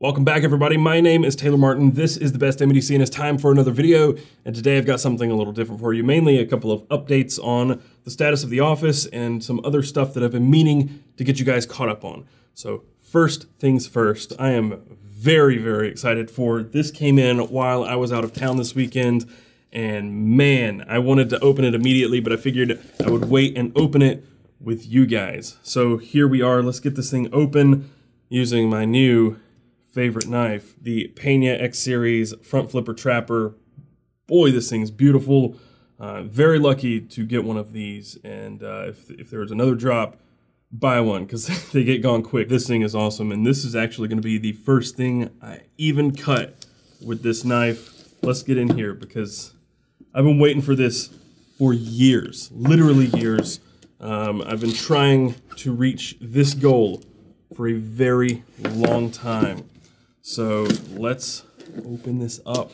Welcome back, everybody. My name is Taylor Martin. This is the Best Damn EDC, and it's time for another video. And today I've got something a little different for you, mainly a couple of updates on the status of the office and some other stuff that I've been meaning to get you guys caught up on. So first things first, I am very, very excited for this. Came in while I was out of town this weekend, and man, I wanted to open it immediately, but I figured I would wait and open it with you guys. So here we are. Let's get this thing open using my new favorite knife, the Peña X-Series Front Flipper Trapper. Boy, this thing's beautiful. Very lucky to get one of these, and if there was another drop, buy one, because they get gone quick. This thing is awesome, and this is actually going to be the first thing I even cut with this knife. Let's get in here, because I've been waiting for this for years, literally years. I've been trying to reach this goal for a very long time. So let's open this up.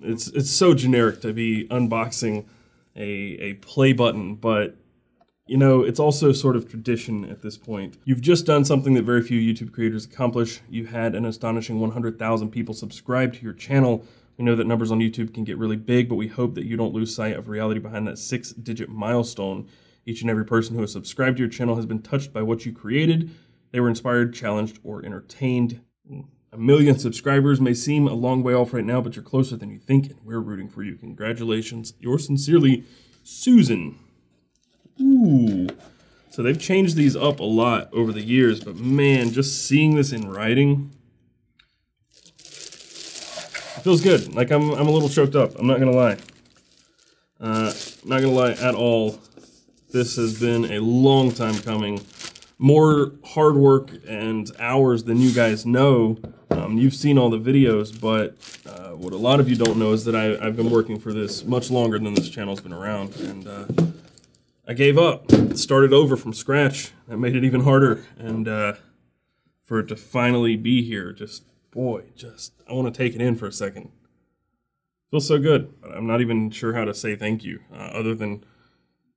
It's so generic to be unboxing a play button, but you know, it's also sort of tradition at this point. You've just done something that very few YouTube creators accomplish. You had an astonishing 100,000 people subscribe to your channel. We know that numbers on YouTube can get really big, but we hope that you don't lose sight of reality behind that 6-digit milestone. Each and every person who has subscribed to your channel has been touched by what you created. They were inspired, challenged, or entertained. 1 million subscribers may seem a long way off right now, but you're closer than you think, and we're rooting for you. Congratulations. Yours sincerely, Susan. Ooh. So they've changed these up a lot over the years, but man, just seeing this in writing, it feels good. Like, I'm a little choked up. I'm not going to lie. Not going to lie at all. This has been a long time coming. More hard work and hours than you guys know. You've seen all the videos, but what a lot of you don't know is that I've been working for this much longer than this channel's been around, and I gave up, started over from scratch. That made it even harder, and for it to finally be here, just, boy, just, I want to take it in for a second. Feels so good. I'm not even sure how to say thank you, other than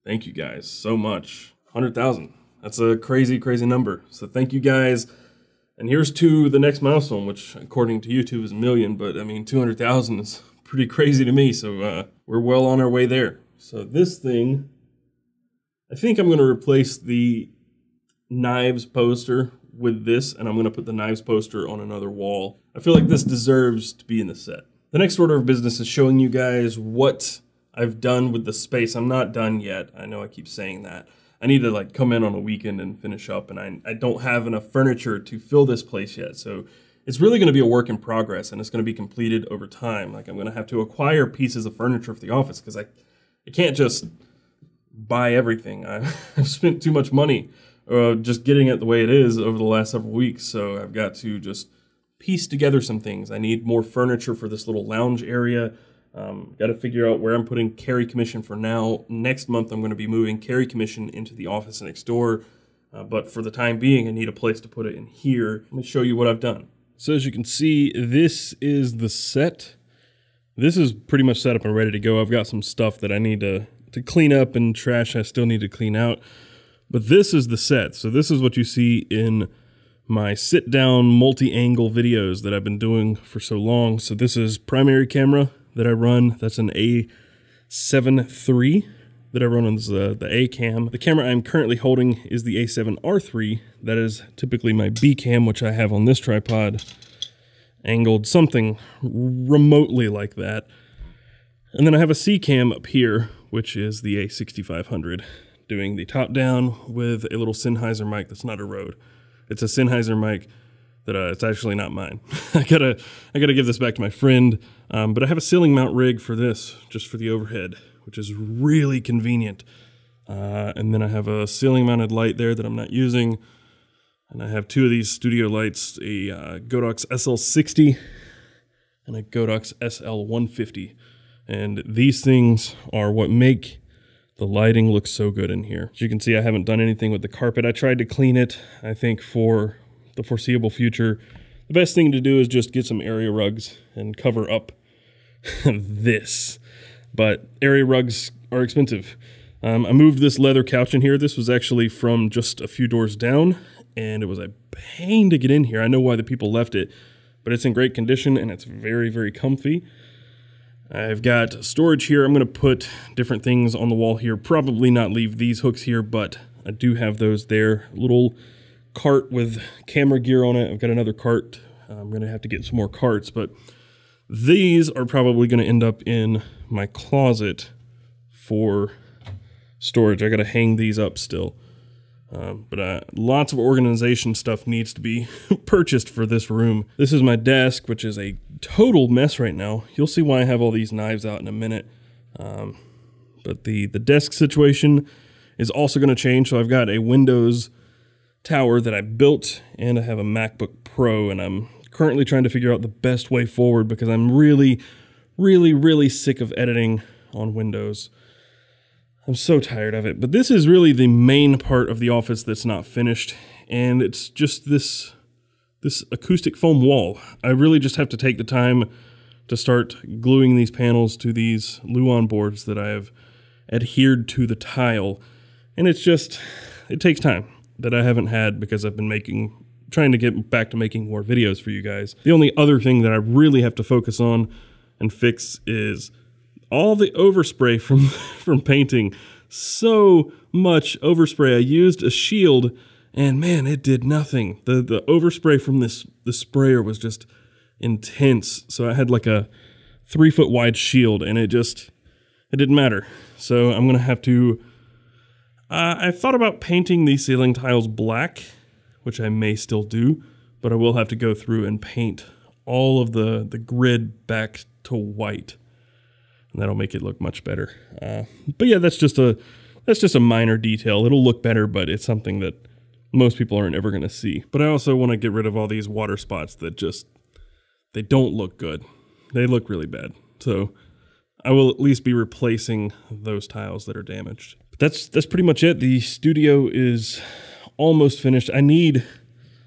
thank you guys so much. 100,000. That's a crazy, crazy number. So thank you guys. And here's to the next milestone, which according to YouTube is 1 million, but I mean, 200,000 is pretty crazy to me. So we're well on our way there. So this thing, I think I'm going to replace the knives poster with this, and I'm going to put the knives poster on another wall. I feel like this deserves to be in the set. The next order of business is showing you guys what I've done with the space. I'm not done yet. I know I keep saying that. I need to like come in on a weekend and finish up, and I don't have enough furniture to fill this place yet. So it's really going to be a work in progress, and it's going to be completed over time. Like, I'm going to have to acquire pieces of furniture for the office, because I can't just buy everything. I've spent too much money just getting it the way it is over the last several weeks. So I've got to just piece together some things. I need more furniture for this little lounge area. Got to figure out where I'm putting Carry Commission for now. Next month, I'm going to be moving Carry Commission into the office next door. But for the time being, I need a place to put it in here. Let me show you what I've done. So as you can see, this is the set. This is pretty much set up and ready to go. I've got some stuff that I need to clean up, and trash I still need to clean out. But this is the set. So this is what you see in my sit-down multi-angle videos that I've been doing for so long. So this is primary camera that I run. That's an A7 III that I run on the A cam. The camera I'm currently holding is the A7R III. That is typically my B cam, which I have on this tripod, angled something remotely like that. And then I have a C cam up here, which is the A6500, doing the top down with a little Sennheiser mic that's not a Rode. It's a Sennheiser mic that it's actually not mine. I gotta give this back to my friend. But I have a ceiling mount rig for this, just for the overhead, which is really convenient. And then I have a ceiling mounted light there that I'm not using. And I have two of these studio lights, a Godox SL60 and a Godox SL150. And these things are what make the lighting look so good in here. As you can see, I haven't done anything with the carpet. I tried to clean it, I think, for the foreseeable future. The best thing to do is just get some area rugs and cover up this. But area rugs are expensive. I moved this leather couch in here. This was actually from just a few doors down, and it was a pain to get in here. I know why the people left it, but it's in great condition and it's very, very comfy. I've got storage here. I'm going to put different things on the wall here. Probably not leave these hooks here, but I do have those there. Little cart with camera gear on it. I've got another cart. I'm going to have to get some more carts, but these are probably going to end up in my closet for storage. I got to hang these up still. But lots of organization stuff needs to be purchased for this room. This is my desk, which is a total mess right now. You'll see why I have all these knives out in a minute. But the desk situation is also going to change. So I've got a Windows tower that I built, and I have a MacBook Pro, and I'm currently trying to figure out the best way forward because I'm really, really, really sick of editing on Windows. I'm so tired of it, but this is really the main part of the office that's not finished, and it's just this acoustic foam wall. I really just have to take the time to start gluing these panels to these Luon boards that I have adhered to the tile, and it's just, it takes time that I haven't had because I've been trying to get back to making more videos for you guys. The only other thing that I really have to focus on and fix is all the overspray from painting. So much overspray. I used a shield and man, it did nothing. The overspray from the sprayer was just intense. So I had like a 3 foot wide shield and it didn't matter. So I'm going to have to, I thought about painting these ceiling tiles black, which I may still do, but I will have to go through and paint all of the grid back to white. And that'll make it look much better. But yeah, that's just a minor detail. It'll look better, but it's something that most people aren't ever going to see. But I also want to get rid of all these water spots that just, they don't look good. They look really bad. So I will at least be replacing those tiles that are damaged. But that's pretty much it. The studio is almost finished. I need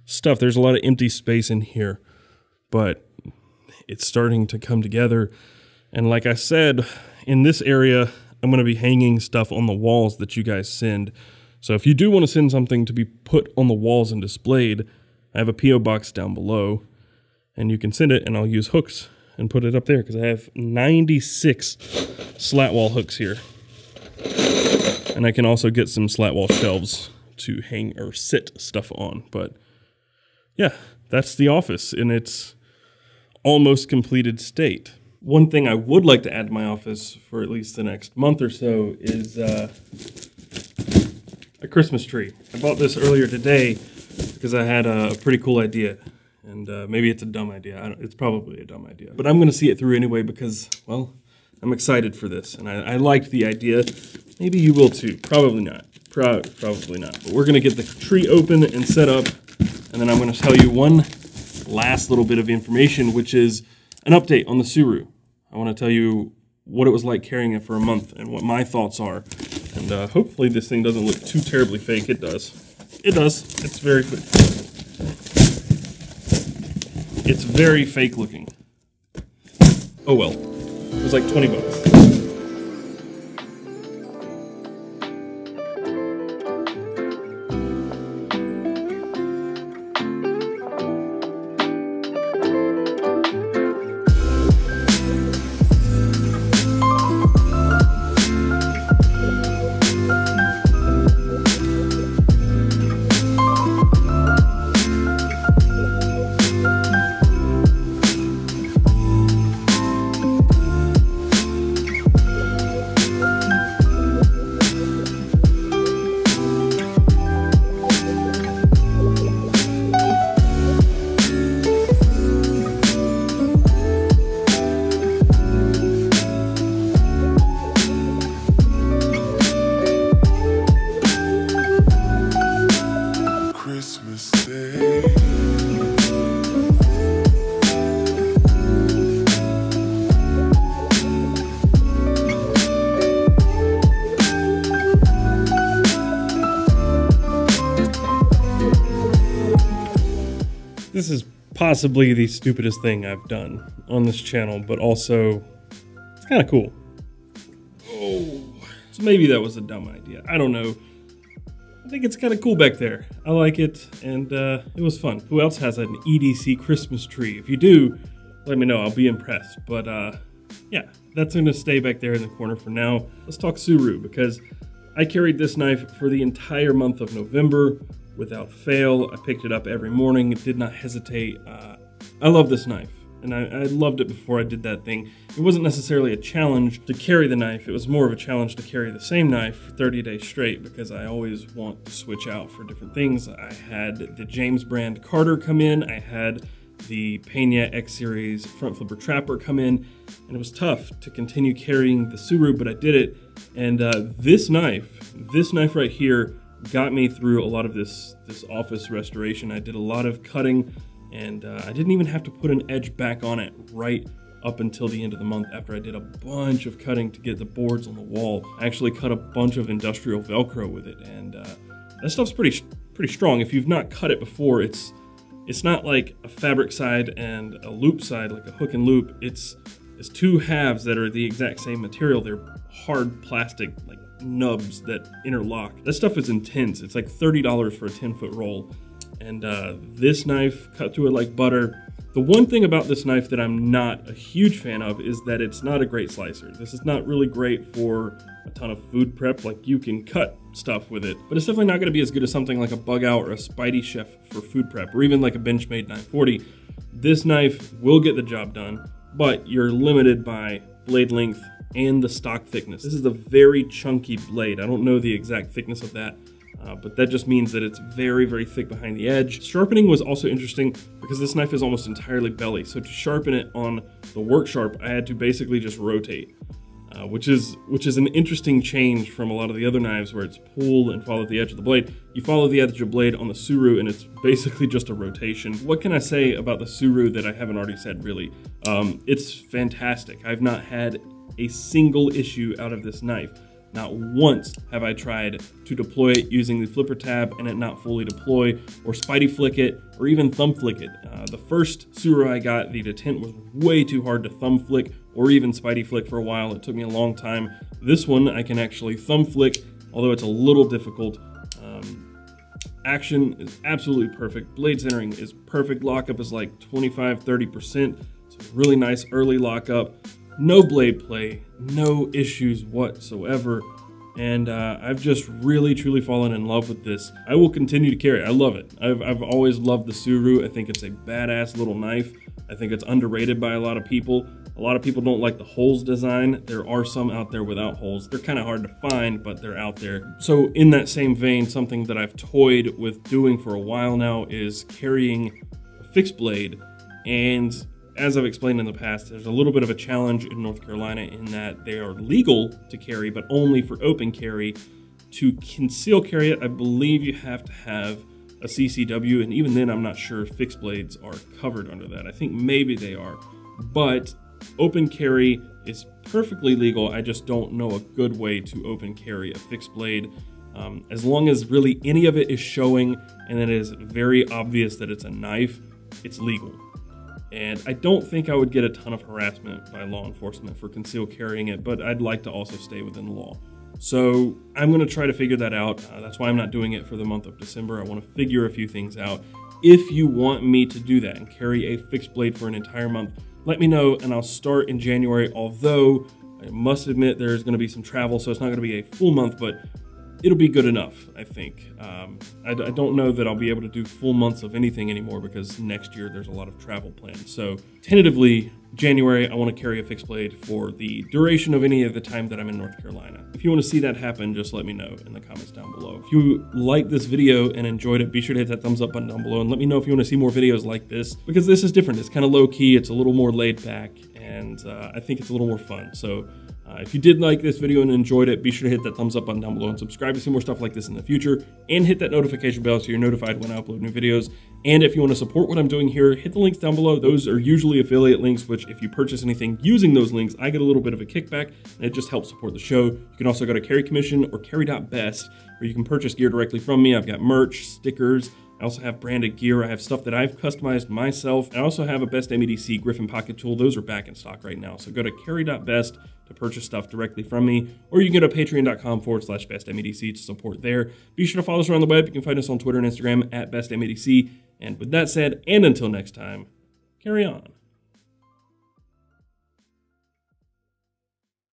stuff. There's a lot of empty space in here, but it's starting to come together. And like I said, in this area, I'm going to be hanging stuff on the walls that you guys send. So if you do want to send something to be put on the walls and displayed, I have a P.O. box down below and you can send it, and I'll use hooks and put it up there because I have 96 slat wall hooks here. And I can also get some slat wall shelves to hang or sit stuff on. But yeah, that's the office in its almost completed state. One thing I would like to add to my office for at least the next month or so is a Christmas tree. I bought this earlier today because I had a pretty cool idea. And maybe it's a dumb idea. It's probably a dumb idea. But I'm going to see it through anyway because, well, I'm excited for this. And I liked the idea. Maybe you will too. Probably not. Probably not. But we're going to get the tree open and set up. And then I'm going to tell you one last little bit of information, which is an update on the Suru. I want to tell you what it was like carrying it for a month and what my thoughts are. And hopefully this thing doesn't look too terribly fake. It does. It does. It's very quick. It's very fake looking. Oh well. It was like 20 bucks. This is possibly the stupidest thing I've done on this channel, but also it's kind of cool. Oh, so maybe that was a dumb idea. I don't know. I think it's kind of cool back there. I like it, and it was fun. Who else has an EDC Christmas tree? If you do, let me know. I'll be impressed. But yeah, that's going to stay back there in the corner for now. Let's talk Suru, because I carried this knife for the entire month of November without fail. I picked it up every morning. It did not hesitate. I love this knife. And I loved it before I did that thing. It wasn't necessarily a challenge to carry the knife. It was more of a challenge to carry the same knife for 30 days straight, because I always want to switch out for different things. I had the James Brand Carter come in. I had the Peña X-Series Front Flipper Trapper come in. And it was tough to continue carrying the Suru, but I did it. And this knife right here got me through a lot of this office restoration. I did a lot of cutting. And I didn't even have to put an edge back on it right up until the end of the month, after I did a bunch of cutting to get the boards on the wall. I actually cut a bunch of industrial Velcro with it, and that stuff's pretty strong. If you've not cut it before, it's not like a fabric side and a loop side, like a hook and loop. It's two halves that are the exact same material. They're hard plastic, like nubs that interlock. That stuff is intense. It's like $30 for a 10-foot roll. And this knife cut through it like butter. The one thing about this knife that I'm not a huge fan of is that it's not a great slicer. This is not really great for a ton of food prep. Like, you can cut stuff with it, but it's definitely not going to be as good as something like a Bug Out or a Spidey Chef for food prep, or even like a Benchmade 940. This knife will get the job done, but you're limited by blade length and the stock thickness. This is a very chunky blade. I don't know the exact thickness of that. But that just means that it's very, very thick behind the edge. Sharpening was also interesting, because this knife is almost entirely belly. So to sharpen it on the Work Sharp, I had to basically just rotate, which is an interesting change from a lot of the other knives where it's pull and follow the edge of the blade. You follow the edge of the blade on the Suru, and it's basically just a rotation. What can I say about the Suru that I haven't already said, really? It's fantastic. I've not had a single issue out of this knife. Not once have I tried to deploy it using the flipper tab and it not fully deploy, or spidey flick it, or even thumb flick it. The first Suru I got, the detent was way too hard to thumb flick or even spidey flick for a while. It took me a long time. This one I can actually thumb flick, although it's a little difficult. Action is absolutely perfect. Blade centering is perfect. Lockup is like 25–30%. It's a really nice early lockup. No blade play, no issues whatsoever, and I've just really, truly fallen in love with this. I will continue to carry it. I love it. I've always loved the Suru. I think it's a badass little knife. I think it's underrated by a lot of people. A lot of people don't like the holes design. There are some out there without holes. They're kind of hard to find, but they're out there. So in that same vein, something that I've toyed with doing for a while now is carrying a fixed blade. And as I've explained in the past, there's a little bit of a challenge in North Carolina in that they are legal to carry, but only for open carry. To conceal carry it, I believe you have to have a CCW, and even then I'm not sure if fixed blades are covered under that. I think maybe they are, but open carry is perfectly legal. I just don't know a good way to open carry a fixed blade. As long as really any of it is showing and it is very obvious that it's a knife, it's legal. And I don't think I would get a ton of harassment by law enforcement for concealed carrying it, but I'd like to also stay within the law. So I'm gonna try to figure that out. That's why I'm not doing it for the month of December. I wanna figure a few things out. If you want me to do that and carry a fixed blade for an entire month, let me know and I'll start in January. Although I must admit there's gonna be some travel, so it's not gonna be a full month, but it'll be good enough, I think. I don't know that I'll be able to do full months of anything anymore, because next year there's a lot of travel planned. So tentatively, January, I want to carry a fixed blade for the duration of any of the time that I'm in North Carolina. If you want to see that happen, just let me know in the comments down below. If you liked this video and enjoyed it, be sure to hit that thumbs up button down below, and let me know if you want to see more videos like this, because this is different. It's kind of low key, it's a little more laid back, and I think it's a little more fun. So if you did like this video and enjoyed it, be sure to hit that thumbs up button down below and subscribe to see more stuff like this in the future, and hit that notification bell so you're notified when I upload new videos. And if you want to support what I'm doing here, hit the links down below. Those are usually affiliate links, which if you purchase anything using those links, I get a little bit of a kickback, and it just helps support the show. You can also go to Carry Commission or carry.best, where you can purchase gear directly from me. I've got merch, stickers, I also have branded gear. I have stuff that I've customized myself. I also have a Best Damn EDC Griffin pocket tool. Those are back in stock right now. So go to carry.best to purchase stuff directly from me, or you can go to patreon.com/bestdamnedc to support there. Be sure to follow us around the web. You can find us on Twitter and Instagram at bestdamnedc. And with that said, and until next time, carry on.